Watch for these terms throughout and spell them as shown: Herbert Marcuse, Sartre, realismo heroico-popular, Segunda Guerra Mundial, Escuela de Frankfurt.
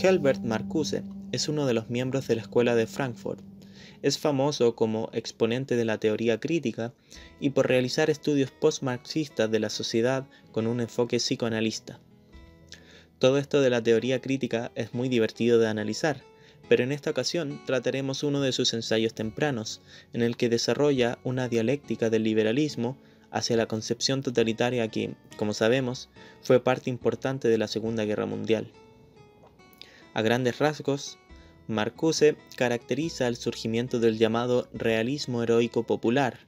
Herbert Marcuse es uno de los miembros de la Escuela de Frankfurt. Es famoso como exponente de la teoría crítica y por realizar estudios postmarxistas de la sociedad con un enfoque psicoanalista. Todo esto de la teoría crítica es muy divertido de analizar, pero en esta ocasión trataremos uno de sus ensayos tempranos, en el que desarrolla una dialéctica del liberalismo hacia la concepción totalitaria que, como sabemos, fue parte importante de la Segunda Guerra Mundial. A grandes rasgos, Marcuse caracteriza el surgimiento del llamado realismo heroico popular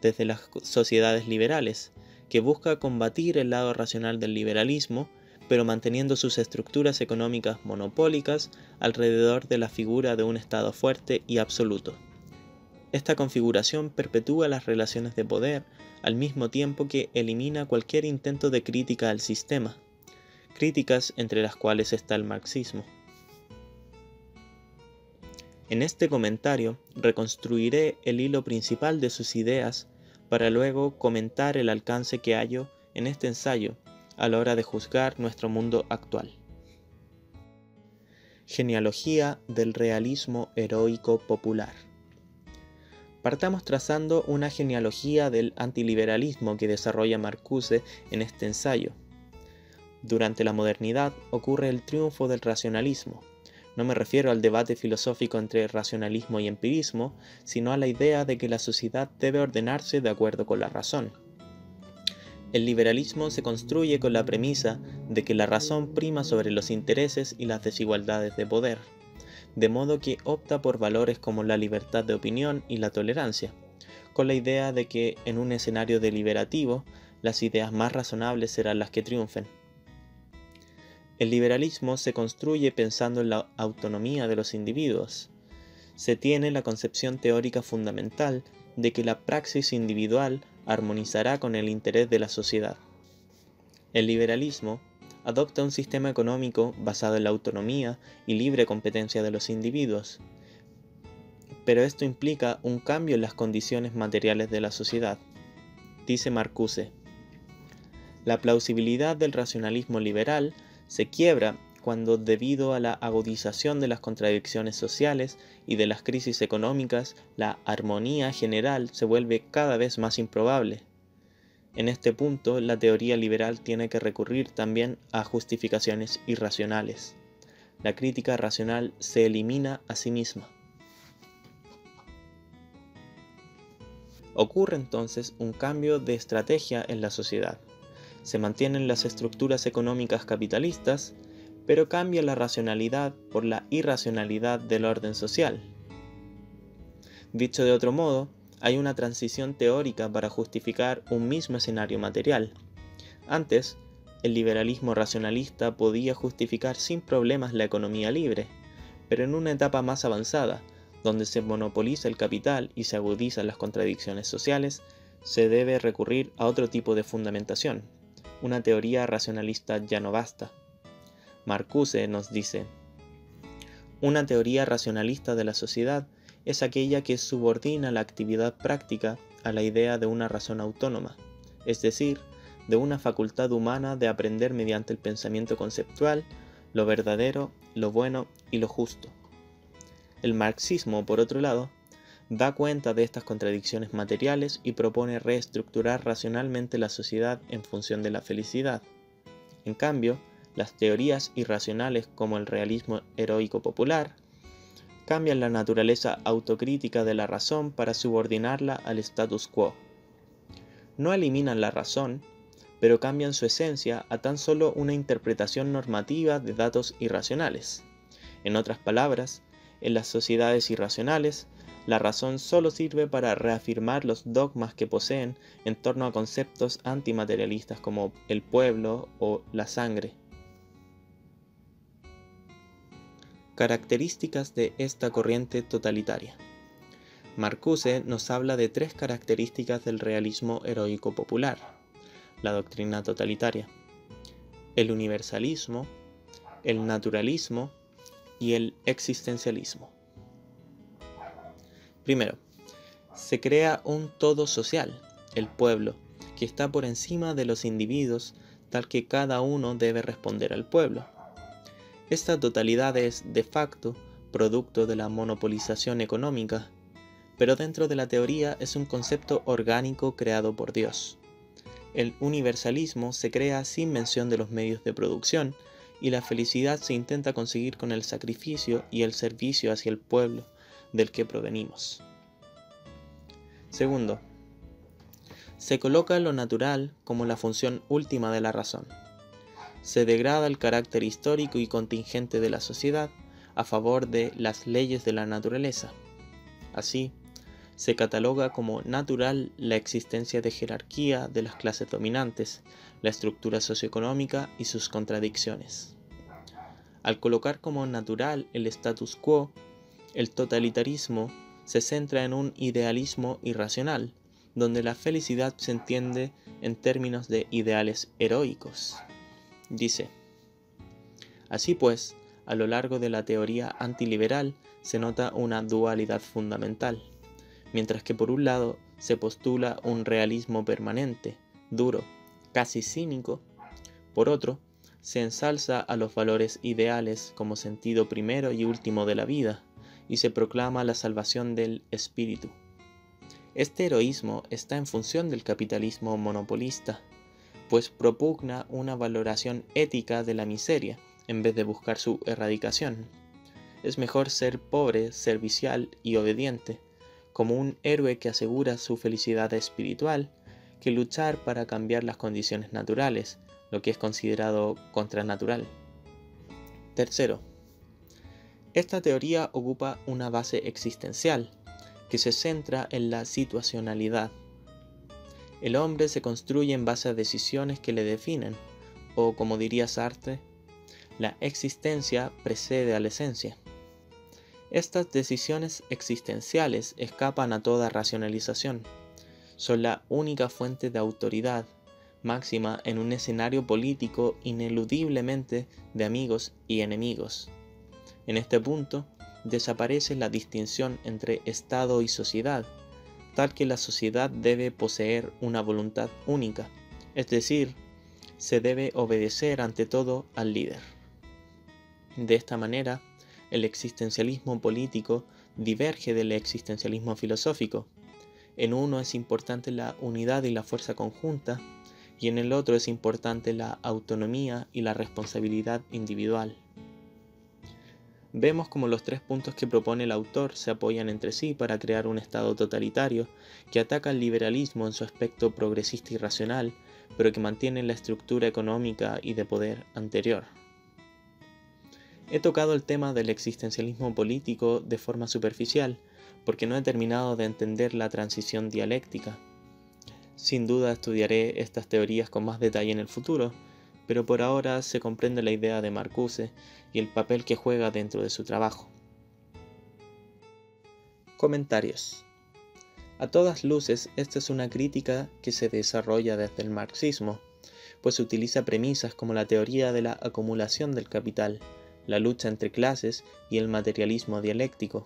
desde las sociedades liberales, que busca combatir el lado racional del liberalismo, pero manteniendo sus estructuras económicas monopólicas alrededor de la figura de un Estado fuerte y absoluto. Esta configuración perpetúa las relaciones de poder, al mismo tiempo que elimina cualquier intento de crítica al sistema, críticas entre las cuales está el marxismo. En este comentario reconstruiré el hilo principal de sus ideas para luego comentar el alcance que hallo en este ensayo a la hora de juzgar nuestro mundo actual. Genealogía del realismo heroico popular. Partamos trazando una genealogía del antiliberalismo que desarrolla Marcuse en este ensayo. Durante la modernidad ocurre el triunfo del racionalismo. No me refiero al debate filosófico entre racionalismo y empirismo, sino a la idea de que la sociedad debe ordenarse de acuerdo con la razón. El liberalismo se construye con la premisa de que la razón prima sobre los intereses y las desigualdades de poder, de modo que opta por valores como la libertad de opinión y la tolerancia, con la idea de que en un escenario deliberativo las ideas más razonables serán las que triunfen. El liberalismo se construye pensando en la autonomía de los individuos. Se tiene la concepción teórica fundamental de que la praxis individual armonizará con el interés de la sociedad. El liberalismo adopta un sistema económico basado en la autonomía y libre competencia de los individuos, pero esto implica un cambio en las condiciones materiales de la sociedad, dice Marcuse. La plausibilidad del racionalismo liberal se quiebra cuando, debido a la agudización de las contradicciones sociales y de las crisis económicas, la armonía general se vuelve cada vez más improbable. En este punto, la teoría liberal tiene que recurrir también a justificaciones irracionales. La crítica racional se elimina a sí misma. Ocurre entonces un cambio de estrategia en la sociedad. Se mantienen las estructuras económicas capitalistas, pero cambia la racionalidad por la irracionalidad del orden social. Dicho de otro modo, hay una transición teórica para justificar un mismo escenario material. Antes, el liberalismo racionalista podía justificar sin problemas la economía libre, pero en una etapa más avanzada, donde se monopoliza el capital y se agudizan las contradicciones sociales, se debe recurrir a otro tipo de fundamentación. Una teoría racionalista ya no basta. Marcuse nos dice: una teoría racionalista de la sociedad es aquella que subordina la actividad práctica a la idea de una razón autónoma, es decir, de una facultad humana de aprender mediante el pensamiento conceptual lo verdadero, lo bueno y lo justo. El marxismo, por otro lado, da cuenta de estas contradicciones materiales y propone reestructurar racionalmente la sociedad en función de la felicidad. En cambio, las teorías irracionales como el realismo heroico popular cambian la naturaleza autocrítica de la razón para subordinarla al status quo. No eliminan la razón, pero cambian su esencia a tan solo una interpretación normativa de datos irracionales. En otras palabras, en las sociedades irracionales, la razón solo sirve para reafirmar los dogmas que poseen en torno a conceptos antimaterialistas como el pueblo o la sangre. Características de esta corriente totalitaria. Marcuse nos habla de tres características del realismo heroico popular, la doctrina totalitaria, el universalismo, el naturalismo y el existencialismo. Primero, se crea un todo social, el pueblo, que está por encima de los individuos, tal que cada uno debe responder al pueblo. Esta totalidad es, de facto, producto de la monopolización económica, pero dentro de la teoría es un concepto orgánico creado por Dios. El universalismo se crea sin mención de los medios de producción, y la felicidad se intenta conseguir con el sacrificio y el servicio hacia el pueblo del que provenimos. Segundo, se coloca lo natural como la función última de la razón. Se degrada el carácter histórico y contingente de la sociedad a favor de las leyes de la naturaleza. Así, se cataloga como natural la existencia de jerarquía de las clases dominantes, la estructura socioeconómica y sus contradicciones. Al colocar como natural el status quo, el totalitarismo se centra en un idealismo irracional, donde la felicidad se entiende en términos de ideales heroicos. Dice, así pues, a lo largo de la teoría antiliberal se nota una dualidad fundamental. Mientras que por un lado se postula un realismo permanente, duro, casi cínico, por otro, se ensalza a los valores ideales como sentido primero y último de la vida, y se proclama la salvación del espíritu. Este heroísmo está en función del capitalismo monopolista, pues propugna una valoración ética de la miseria, en vez de buscar su erradicación. Es mejor ser pobre, servicial y obediente, como un héroe que asegura su felicidad espiritual, que luchar para cambiar las condiciones naturales, lo que es considerado contranatural. Tercero, esta teoría ocupa una base existencial, que se centra en la situacionalidad. El hombre se construye en base a decisiones que le definen, o como diría Sartre, la existencia precede a la esencia. Estas decisiones existenciales escapan a toda racionalización. Son la única fuente de autoridad máxima en un escenario político ineludiblemente de amigos y enemigos. En este punto, desaparece la distinción entre Estado y sociedad, tal que la sociedad debe poseer una voluntad única, es decir, se debe obedecer ante todo al líder. De esta manera, el existencialismo político diverge del existencialismo filosófico. En uno es importante la unidad y la fuerza conjunta, y en el otro es importante la autonomía y la responsabilidad individual. Vemos como los tres puntos que propone el autor se apoyan entre sí para crear un estado totalitario que ataca el liberalismo en su aspecto progresista y racional, pero que mantiene la estructura económica y de poder anterior. He tocado el tema del existencialismo político de forma superficial, porque no he terminado de entender la transición dialéctica. Sin duda estudiaré estas teorías con más detalle en el futuro, pero por ahora se comprende la idea de Marcuse y el papel que juega dentro de su trabajo. Comentarios. A todas luces, esta es una crítica que se desarrolla desde el marxismo, pues utiliza premisas como la teoría de la acumulación del capital, la lucha entre clases y el materialismo dialéctico.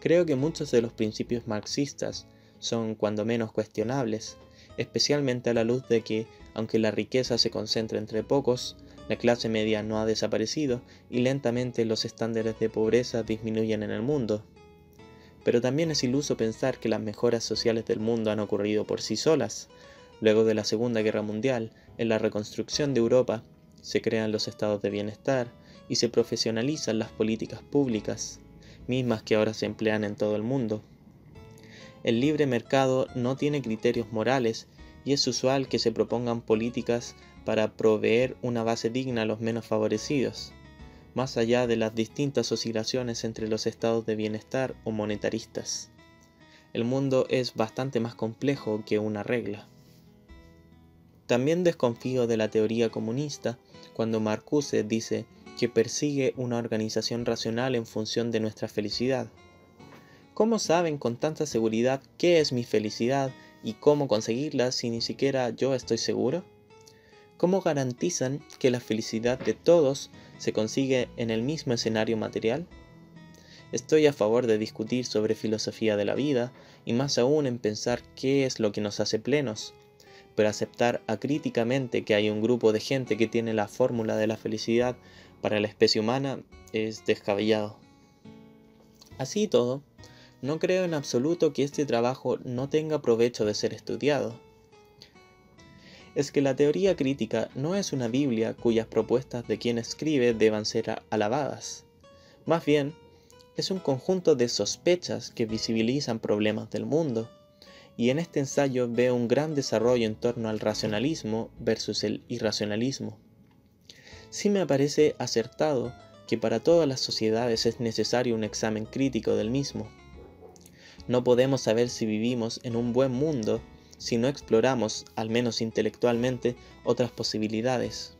Creo que muchos de los principios marxistas son cuando menos cuestionables, especialmente a la luz de que, aunque la riqueza se concentra entre pocos, la clase media no ha desaparecido y lentamente los estándares de pobreza disminuyen en el mundo. Pero también es iluso pensar que las mejoras sociales del mundo han ocurrido por sí solas. Luego de la Segunda Guerra Mundial, en la reconstrucción de Europa, se crean los estados de bienestar y se profesionalizan las políticas públicas, mismas que ahora se emplean en todo el mundo. El libre mercado no tiene criterios morales y es usual que se propongan políticas para proveer una base digna a los menos favorecidos, más allá de las distintas oscilaciones entre los estados de bienestar o monetaristas. El mundo es bastante más complejo que una regla. También desconfío de la teoría comunista cuando Marcuse dice que persigue una organización racional en función de nuestra felicidad. ¿Cómo saben con tanta seguridad qué es mi felicidad y cómo conseguirla si ni siquiera yo estoy seguro? ¿Cómo garantizan que la felicidad de todos se consigue en el mismo escenario material? Estoy a favor de discutir sobre filosofía de la vida y más aún en pensar qué es lo que nos hace plenos. Pero aceptar acríticamente que hay un grupo de gente que tiene la fórmula de la felicidad para la especie humana es descabellado. Así y todo, no creo en absoluto que este trabajo no tenga provecho de ser estudiado. Es que la teoría crítica no es una Biblia cuyas propuestas de quien escribe deban ser alabadas. Más bien, es un conjunto de sospechas que visibilizan problemas del mundo, y en este ensayo veo un gran desarrollo en torno al racionalismo versus el irracionalismo. Sí me parece acertado que para todas las sociedades es necesario un examen crítico del mismo. No podemos saber si vivimos en un buen mundo si no exploramos, al menos intelectualmente, otras posibilidades.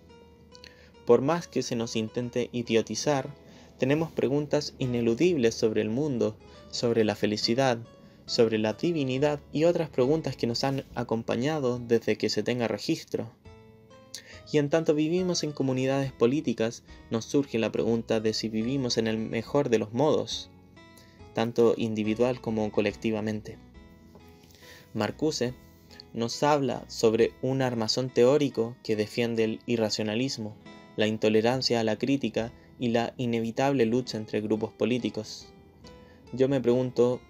Por más que se nos intente idiotizar, tenemos preguntas ineludibles sobre el mundo, sobre la felicidad, sobre la divinidad y otras preguntas que nos han acompañado desde que se tenga registro. Y en tanto vivimos en comunidades políticas, nos surge la pregunta de si vivimos en el mejor de los modos, tanto individual como colectivamente. Marcuse nos habla sobre un armazón teórico que defiende el irracionalismo, la intolerancia a la crítica y la inevitable lucha entre grupos políticos. Yo me pregunto,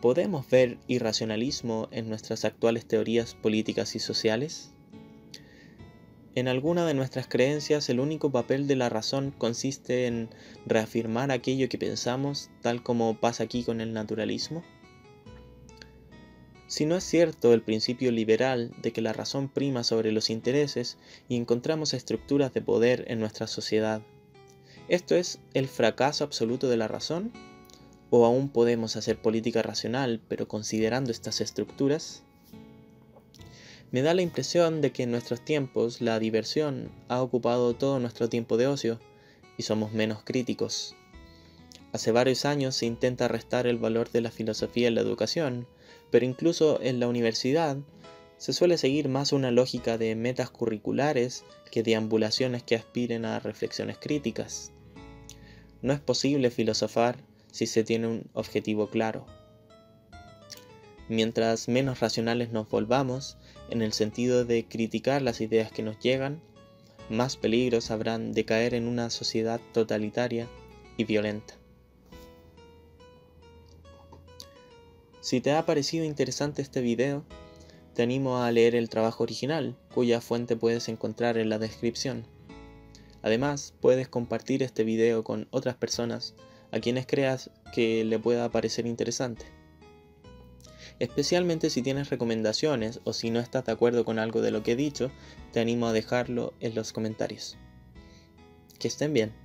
¿podemos ver irracionalismo en nuestras actuales teorías políticas y sociales? En alguna de nuestras creencias, el único papel de la razón consiste en reafirmar aquello que pensamos, tal como pasa aquí con el naturalismo. Si no es cierto el principio liberal de que la razón prima sobre los intereses y encontramos estructuras de poder en nuestra sociedad, ¿esto es el fracaso absoluto de la razón? ¿O aún podemos hacer política racional, pero considerando estas estructuras? Me da la impresión de que en nuestros tiempos la diversión ha ocupado todo nuestro tiempo de ocio y somos menos críticos. Hace varios años se intenta restar el valor de la filosofía en la educación, pero incluso en la universidad se suele seguir más una lógica de metas curriculares que de ambulaciones que aspiren a reflexiones críticas. No es posible filosofar si se tiene un objetivo claro. Mientras menos racionales nos volvamos, en el sentido de criticar las ideas que nos llegan, más peligros habrán de caer en una sociedad totalitaria y violenta. Si te ha parecido interesante este video, te animo a leer el trabajo original, cuya fuente puedes encontrar en la descripción. Además, puedes compartir este video con otras personas a quienes creas que le pueda parecer interesante. Especialmente si tienes recomendaciones o si no estás de acuerdo con algo de lo que he dicho, te animo a dejarlo en los comentarios. Que estén bien.